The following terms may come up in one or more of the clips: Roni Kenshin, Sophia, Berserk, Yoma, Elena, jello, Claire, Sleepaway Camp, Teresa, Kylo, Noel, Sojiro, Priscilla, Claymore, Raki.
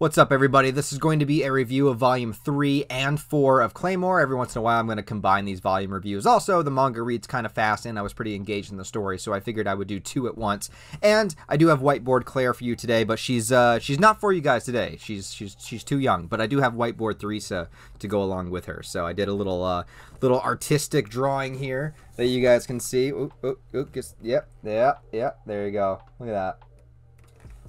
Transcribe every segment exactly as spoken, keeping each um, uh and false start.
What's up, everybody? This is going to be a review of Volume three and four of Claymore. Every once in a while, I'm going to combine these volume reviews. Also, the manga reads kind of fast, and I was pretty engaged in the story, so I figured I would do two at once. And I do have Whiteboard Claire for you today, but she's uh, she's not for you guys today. She's she's she's too young, but I do have Whiteboard Teresa to go along with her. So I did a little uh, little artistic drawing here that you guys can see. Oop, oop, oop, just, yep, yep, yep. There you go. Look at that.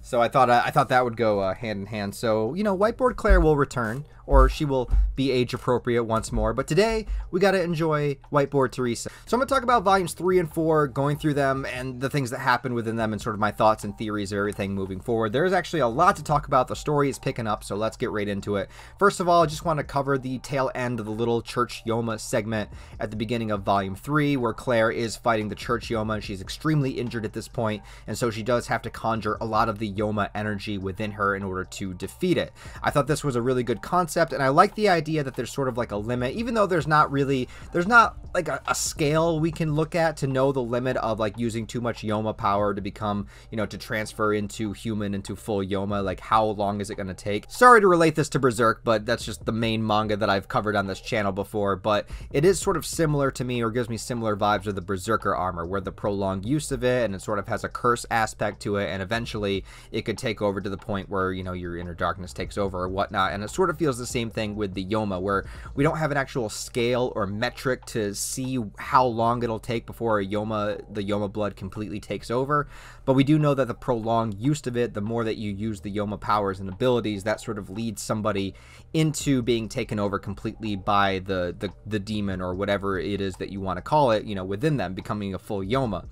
So I thought I thought that would go uh, hand in hand. So, you know, Whiteboard Claire will return, or she will be age appropriate once more. But today, we got to enjoy Whiteboard Teresa. So I'm going to talk about Volumes three and four, going through them, and the things that happen within them, and sort of my thoughts and theories of everything moving forward. There's actually a lot to talk about. The story is picking up, so let's get right into it. First of all, I just want to cover the tail end of the little Church Yoma segment at the beginning of Volume three, where Claire is fighting the Church Yoma, and she's extremely injured at this point, and so she does have to conjure a lot of the Yoma energy within her in order to defeat it. I thought this was a really good concept, and I like the idea that there's sort of like a limit, even though there's not really, there's not like a, a scale we can look at to know the limit of like using too much Yoma power to become, you know, to transfer into human, into full Yoma. Like, how long is it going to take? Sorry to relate this to Berserk, but that's just the main manga that I've covered on this channel before, but it is sort of similar to me, or gives me similar vibes of the Berserker armor, where the prolonged use of it, and it sort of has a curse aspect to it, and eventually it could take over to the point where, you know, your inner darkness takes over or whatnot. And it sort of feels the same thing with the Yoma, where we don't have an actual scale or metric to see how long it'll take before a Yoma, the Yoma blood completely takes over. But we do know that the prolonged use of it, the more that you use the Yoma powers and abilities, that sort of leads somebody into being taken over completely by the, the, the demon, or whatever it is that you want to call it, you know, within them, becoming a full Yoma.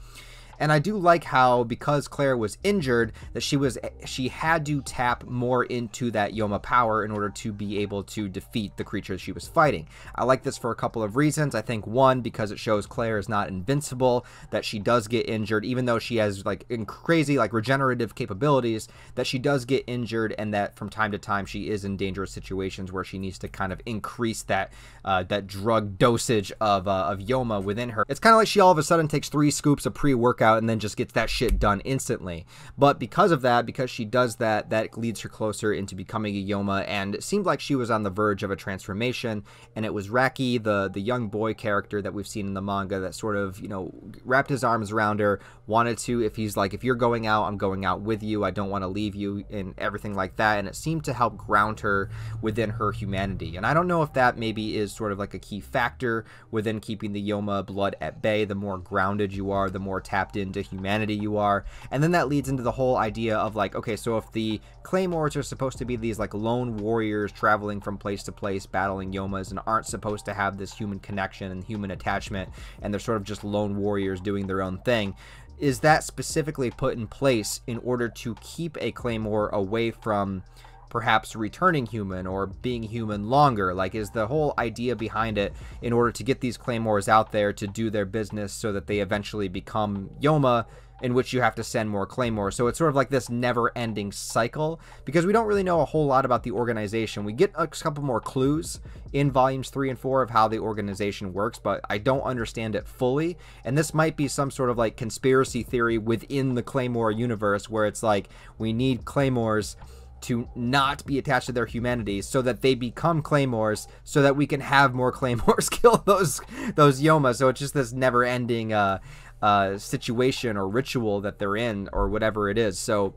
And I do like how, because Claire was injured, that she was she had to tap more into that Yoma power in order to be able to defeat the creature she was fighting. I like this for a couple of reasons. I think, one, because it shows Claire is not invincible, that she does get injured, even though she has like crazy like regenerative capabilities, that she does get injured, and that from time to time she is in dangerous situations where she needs to kind of increase that uh, that drug dosage of, uh, of Yoma within her. It's kind of like she all of a sudden takes three scoops of pre-workout and then just gets that shit done instantly. But because of that, because she does that, that leads her closer into becoming a Yoma, and it seemed like she was on the verge of a transformation. And it was Raki, the, the young boy character that we've seen in the manga, that sort of, you know, wrapped his arms around her, wanted to, if he's like, if you're going out, I'm going out with you, I don't want to leave you, and everything like that. And it seemed to help ground her within her humanity. And I don't know if that maybe is sort of like a key factor within keeping the Yoma blood at bay. The more grounded you are, the more tapped into humanity you are. And then that leads into the whole idea of like, okay, so if the Claymores are supposed to be these like lone warriors traveling from place to place battling Yomas, and aren't supposed to have this human connection and human attachment, and they're sort of just lone warriors doing their own thing, is that specifically put in place in order to keep a Claymore away from perhaps returning human or being human longer? Like, is the whole idea behind it in order to get these Claymores out there to do their business so that they eventually become Yoma, in which you have to send more Claymores? So it's sort of like this never-ending cycle, because we don't really know a whole lot about the organization. We get a couple more clues in volumes three and four of how the organization works, but I don't understand it fully. And this might be some sort of like conspiracy theory within the Claymore universe, where it's like, we need Claymores to not be attached to their humanity so that they become Claymores, so that we can have more Claymores kill those those Yoma. So it's just this never-ending uh, uh, situation or ritual that they're in, or whatever it is. So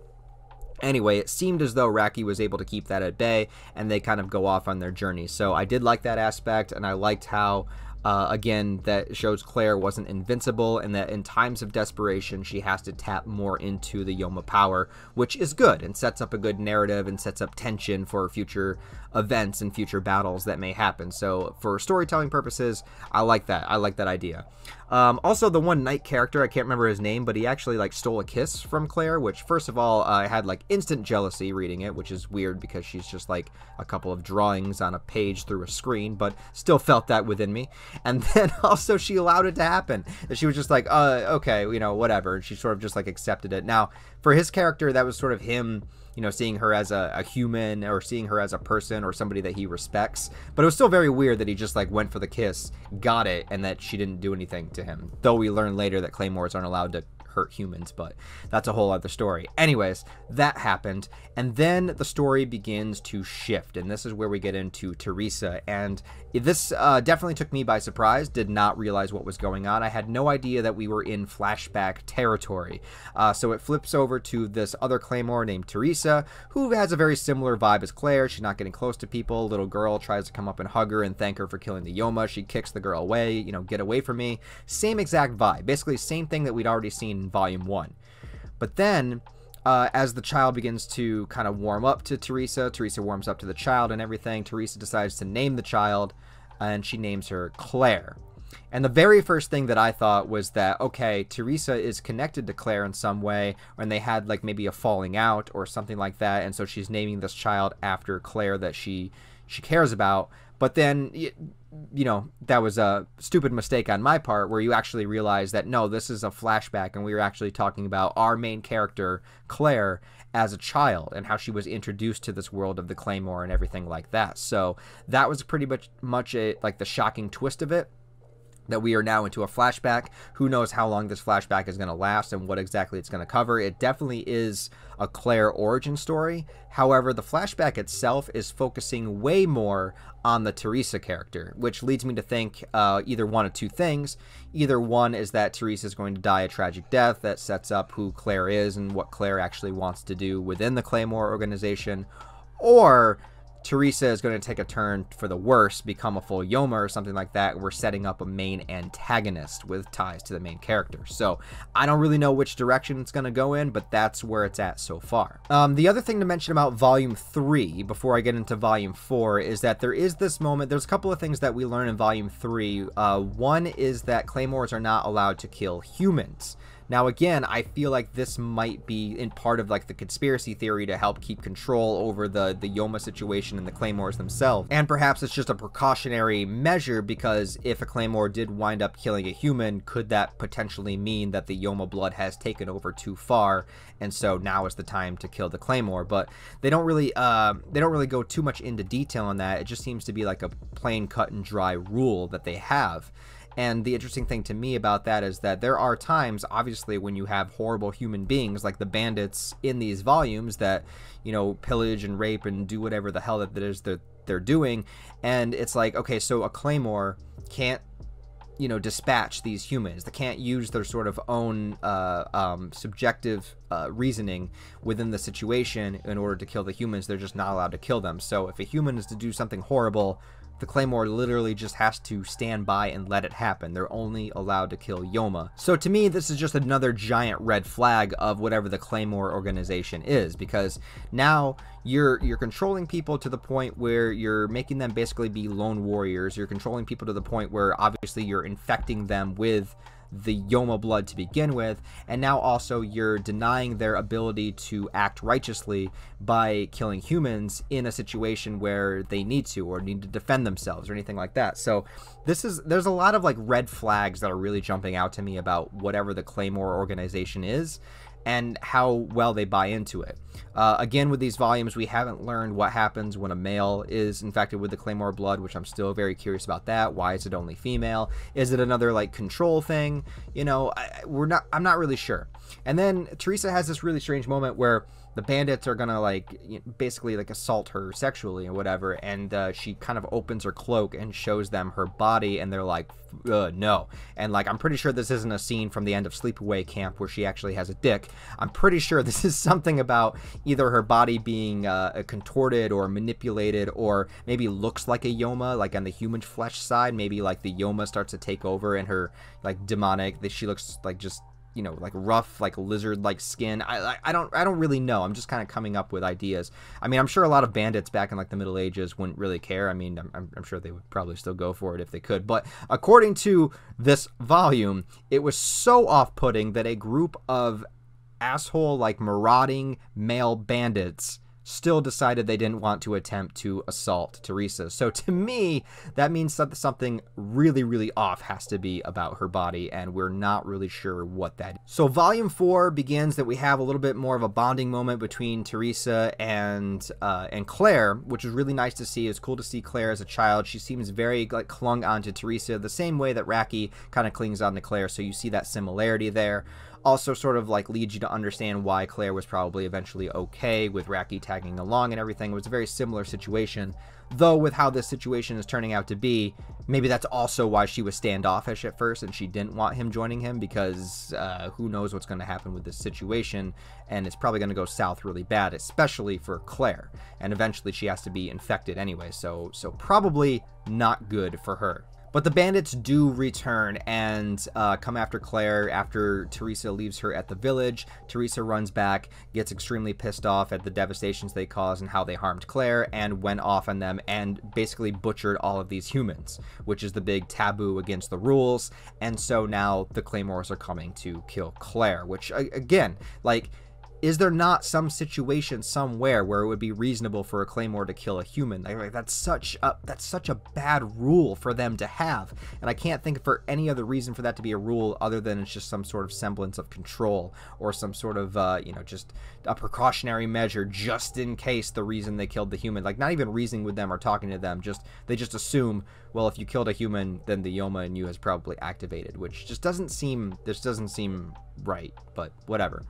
anyway, it seemed as though Raki was able to keep that at bay, and they kind of go off on their journey. So I did like that aspect, and I liked how, Uh, again, that shows Claire wasn't invincible, and that in times of desperation, she has to tap more into the Yoma power, which is good and sets up a good narrative and sets up tension for future events and future battles that may happen. So for storytelling purposes, I like that. I like that idea. Um, also, the one knight character, I can't remember his name, but he actually like stole a kiss from Claire, which, first of all, I uh, had like instant jealousy reading it, which is weird because she's just like a couple of drawings on a page through a screen, but still felt that within me. And then also she allowed it to happen. She was just like, uh, okay, you know, whatever. And she sort of just like accepted it. Now, for his character, that was sort of him, you know, seeing her as a, a human, or seeing her as a person, or somebody that he respects. But it was still very weird that he just like went for the kiss, got it, and that she didn't do anything to him. Though we learn later that Claymores aren't allowed to hurt humans, but that's a whole other story. Anyways, that happened, and then the story begins to shift, and this is where we get into Teresa, and this uh, definitely took me by surprise. Did not realize what was going on. I had no idea that we were in flashback territory. Uh, so it flips over to this other Claymore named Teresa, who has a very similar vibe as Claire. She's not getting close to people. Little girl tries to come up and hug her and thank her for killing the Yoma. She kicks the girl away, you know, get away from me. Same exact vibe. Basically same thing that we'd already seen in volume one. But then Uh, as the child begins to kind of warm up to Teresa, Teresa warms up to the child and everything. Teresa decides to name the child, and she names her Claire. And the very first thing that I thought was that, okay, Teresa is connected to Claire in some way, and they had like maybe a falling out or something like that, and so she's naming this child after Claire that she she cares about. But then, you know, that was a stupid mistake on my part, where you actually realize that, no, this is a flashback, and we were actually talking about our main character, Claire, as a child, and how she was introduced to this world of the Claymore and everything like that. So that was pretty much, much a, like the shocking twist of it, that we are now into a flashback. Who knows how long this flashback is going to last and what exactly it's going to cover. It definitely is a Claire origin story. However, the flashback itself is focusing way more on the Teresa character, which leads me to think uh, either one of two things. Either one is that Teresa is going to die a tragic death that sets up who Claire is and what Claire actually wants to do within the Claymore organization, or Teresa is going to take a turn for the worse, become a full Yoma or something like that. We're setting up a main antagonist with ties to the main character. So I don't really know which direction it's going to go in, but that's where it's at so far. Um, the other thing to mention about Volume three, before I get into Volume four, is that there is this moment. There's a couple of things that we learn in Volume three. Uh, one is that Claymores are not allowed to kill humans. Now, again, I feel like this might be in part of like the conspiracy theory to help keep control over the, the Yoma situation and the Claymores themselves. And perhaps it's just a precautionary measure, because if a Claymore did wind up killing a human, could that potentially mean that the Yoma blood has taken over too far? And so now is the time to kill the Claymore. But they don't really uh, they don't really go too much into detail on that. It just seems to be like a plain cut and dry rule that they have. And the interesting thing to me about that is that there are times, obviously, when you have horrible human beings like the bandits in these volumes that, you know, pillage and rape and do whatever the hell that it is that they're doing. And it's like, okay, so a Claymore can't, you know, dispatch these humans. They can't use their sort of own uh, um, subjective uh, reasoning within the situation in order to kill the humans. They're just not allowed to kill them. So if a human is to do something horrible, the Claymore literally just has to stand by and let it happen. They're only allowed to kill Yoma. So to me, this is just another giant red flag of whatever the Claymore organization is, because now you're you're controlling people to the point where you're making them basically be lone warriors. You're controlling people to the point where obviously you're infecting them with the Yoma blood to begin with, and now also you're denying their ability to act righteously by killing humans in a situation where they need to or need to defend themselves or anything like that. So this is there's a lot of like red flags that are really jumping out to me about whatever the Claymore organization is and how well they buy into it. Uh, again, with these volumes, we haven't learned what happens when a male is infected with the Claymore blood, which I'm still very curious about that. Why is it only female? Is it another like control thing? You know, I, we're not, I'm not really sure. And then Teresa has this really strange moment where the bandits are gonna like basically like assault her sexually or whatever, and uh, she kind of opens her cloak and shows them her body, and they're like, uh, no. And like, I'm pretty sure this isn't a scene from the end of Sleepaway Camp where she actually has a dick. I'm pretty sure this is something about either her body being uh, contorted or manipulated, or maybe looks like a Yoma, like on the human flesh side. Maybe like the Yoma starts to take over, and her like demonic, she looks like just, you know, like rough, like lizard-like skin. I, I I don't I don't really know. I'm just kind of coming up with ideas. I mean, I'm sure a lot of bandits back in like the Middle Ages wouldn't really care. I mean, I'm, I'm sure they would probably still go for it if they could. But according to this volume, it was so off-putting that a group of asshole, like marauding male bandits still decided they didn't want to attempt to assault Teresa. So to me, that means something really, really off has to be about her body, and we're not really sure what that is. So Volume four begins that we have a little bit more of a bonding moment between Teresa and uh, and Claire, which is really nice to see. It's cool to see Claire as a child. She seems very like clung onto Teresa the same way that Raki kind of clings on to Claire, so you see that similarity there. also sort of like leads you to understand why Claire was probably eventually okay with Raki tagging along and everything. It was a very similar situation, though with how this situation is turning out to be, maybe that's also why she was standoffish at first and she didn't want him joining him, because uh, who knows what's going to happen with this situation, and it's probably going to go south really bad, especially for Claire, and eventually she has to be infected anyway, so so probably not good for her. But the bandits do return and uh, come after Claire after Teresa leaves her at the village. Teresa runs back, gets extremely pissed off at the devastations they caused and how they harmed Claire, and went off on them and basically butchered all of these humans, which is the big taboo against the rules. And so now the Claymores are coming to kill Claire, which again, like, is there not some situation somewhere where it would be reasonable for a Claymore to kill a human? Like, like that's such a that's such a bad rule for them to have, and I can't think for any other reason for that to be a rule other than it's just some sort of semblance of control or some sort of uh, you know, just a precautionary measure just in case the reason they killed the human. Like, not even reasoning with them or talking to them, just they just assume, well, if you killed a human, then the Yoma in you has probably activated, which just doesn't seem this doesn't seem right, but whatever.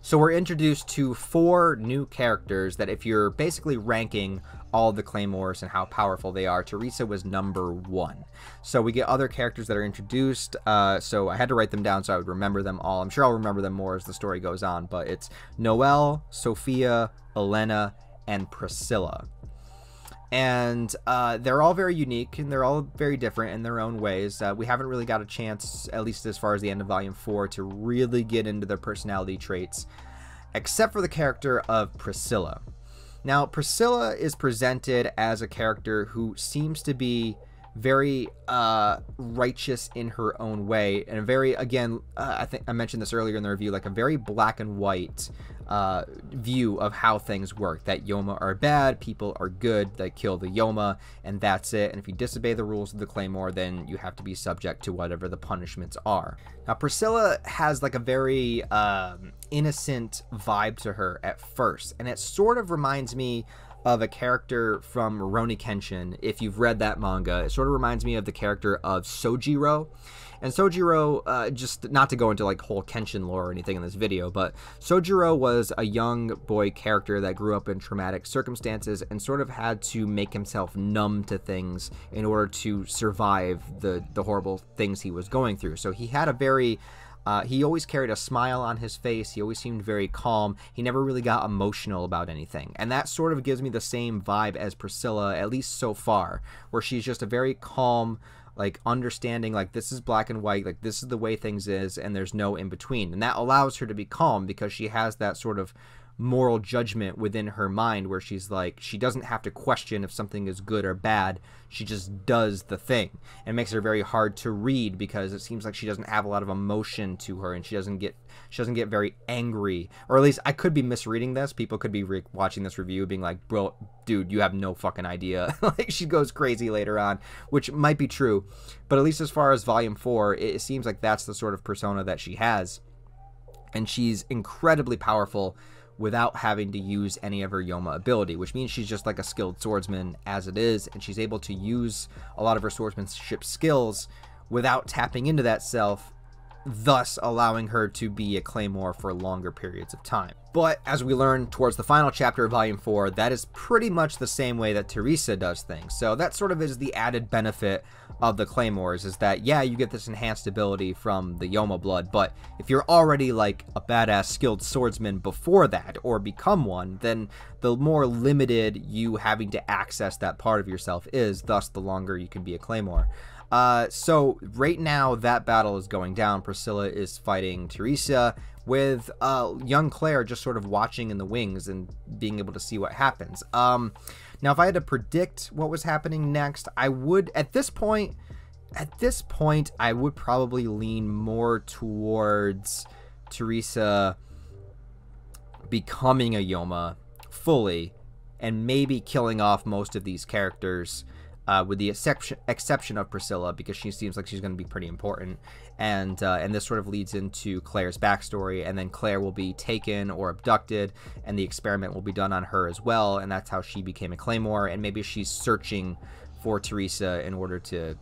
So we're introduced to four new characters that, if you're basically ranking all the Claymores and how powerful they are, Teresa was number one. So we get other characters that are introduced. Uh, so I had to write them down so I would remember them all. I'm sure I'll remember them more as the story goes on, but it's Noel, Sophia, Elena, and Priscilla. And uh, they're all very unique, and they're all very different in their own ways. Uh, we haven't really got a chance, at least as far as the end of Volume four, to really get into their personality traits, except for the character of Priscilla. Now, Priscilla is presented as a character who seems to be very uh, righteous in her own way, and a very, again, uh, I think I mentioned this earlier in the review, like a very black and white uh, view of how things work, that Yoma are bad, people are good, they kill the Yoma, and that's it, and if you disobey the rules of the Claymore, then you have to be subject to whatever the punishments are. Now, Priscilla has like a very um, innocent vibe to her at first, and it sort of reminds me of a character from Roni Kenshin. If you've read that manga, it sort of reminds me of the character of Sojiro. And Sojiro, uh, just not to go into like whole Kenshin lore or anything in this video, but Sojiro was a young boy character that grew up in traumatic circumstances and sort of had to make himself numb to things in order to survive the, the horrible things he was going through. So he had a very Uh, he always carried a smile on his face. He always seemed very calm. He never really got emotional about anything. And that sort of gives me the same vibe as Priscilla, at least so far, where she's just a very calm, like, understanding, like, this is black and white, like, this is the way things is, and there's no in between. And that allows her to be calm because she has that sort of moral judgment within her mind where she's like, she doesn't have to question if something is good or bad, she just does the thing. And it makes her very hard to read because it seems like she doesn't have a lot of emotion to her, and she doesn't get she doesn't get very angry, or at least I could be misreading this. People could be re watching this review being like, bro, dude, you have no fucking idea. Like, she goes crazy later on, which might be true, but at least as far as Volume four, it seems like that's the sort of persona that she has, and she's incredibly powerful without having to use any of her Yoma ability, which means she's just like a skilled swordsman as it is, and she's able to use a lot of her swordsmanship skills without tapping into that self, thus allowing her to be a Claymore for longer periods of time. But as we learn towards the final chapter of Volume four, that is pretty much the same way that Teresa does things. So that sort of is the added benefit of the Claymores, is that, yeah, you get this enhanced ability from the Yoma blood, but if you're already like a badass skilled swordsman before that, or become one, then the more limited you having to access that part of yourself is, thus the longer you can be a Claymore. Uh, so right now that battle is going down. Priscilla is fighting Teresa with uh, young Claire just sort of watching in the wings and being able to see what happens. Um, now, if I had to predict what was happening next, I would, at this point, at this point, I would probably lean more towards Teresa becoming a Yoma fully and maybe killing off most of these characters. Uh, with the exception exception of Priscilla, because she seems like she's going to be pretty important, and uh, and this sort of leads into Claire's backstory, and then Claire will be taken or abducted, and the experiment will be done on her as well, and that's how she became a Claymore, and maybe she's searching for Teresa in order to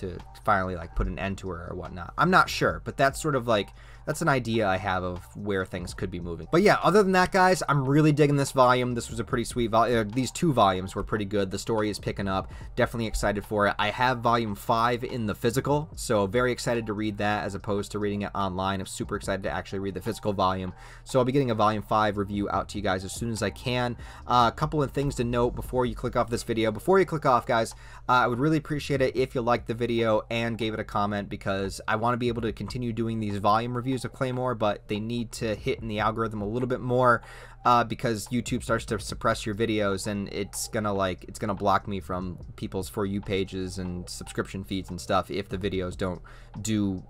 to finally like put an end to her or whatnot. I'm not sure, but that's sort of like, that's an idea I have of where things could be moving. But yeah, other than that, guys, I'm really digging this volume. This was a pretty sweet volume. These two volumes were pretty good. The story is picking up. Definitely excited for it. I have volume five in the physical, so very excited to read that as opposed to reading it online. I'm super excited to actually read the physical volume. So I'll be getting a volume five review out to you guys as soon as I can. Uh, a couple of things to note before you click off this video. Before you click off, guys, uh, I would really appreciate it if you liked the video and gave it a comment, because I want to be able to continue doing these volume reviews of Claymore, but they need to hit in the algorithm a little bit more, uh, because YouTube starts to suppress your videos, and it's gonna like it's gonna block me from people's For You pages and subscription feeds and stuff if the videos don't do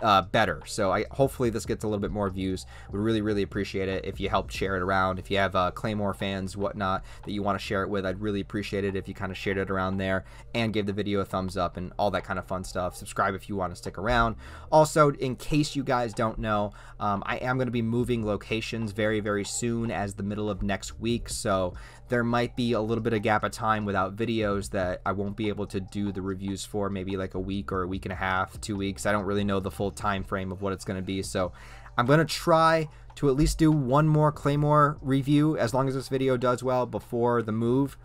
uh, better. So I hopefully this gets a little bit more views. Would really really appreciate it if you help share it around. If you have uh, Claymore fans whatnot that you want to share it with, I'd really appreciate it if you kind of shared it around there and gave the video a thumbs up and all that kind of fun stuff. Subscribe if you want to stick around. Also, in case you guys don't know, um, I am going to be moving locations very very soon, as the middle of next week, so there might be a little bit of gap of time without videos that I won't be able to do the reviews for, maybe like a week or a week and a half, two weeks. I don't really know the full time frame of what it's going to be, so I'm going to try to at least do one more Claymore review as long as this video does well before the move,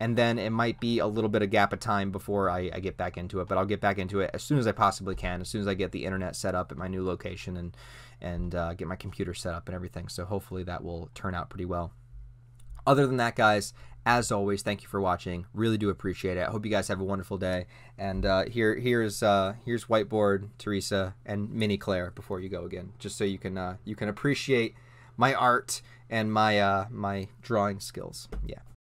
and then it might be a little bit of gap of time before I, I get back into it, but I'll get back into it as soon as I possibly can, as soon as I get the internet set up at my new location and and uh, get my computer set up and everything. So hopefully that will turn out pretty well. Other than that, guys, as always, thank you for watching. Really do appreciate it. I hope you guys have a wonderful day. And uh, here, here's uh, here's whiteboard Teresa and mini Claire before you go again, just so you can uh, you can appreciate my art and my uh, my drawing skills. Yeah.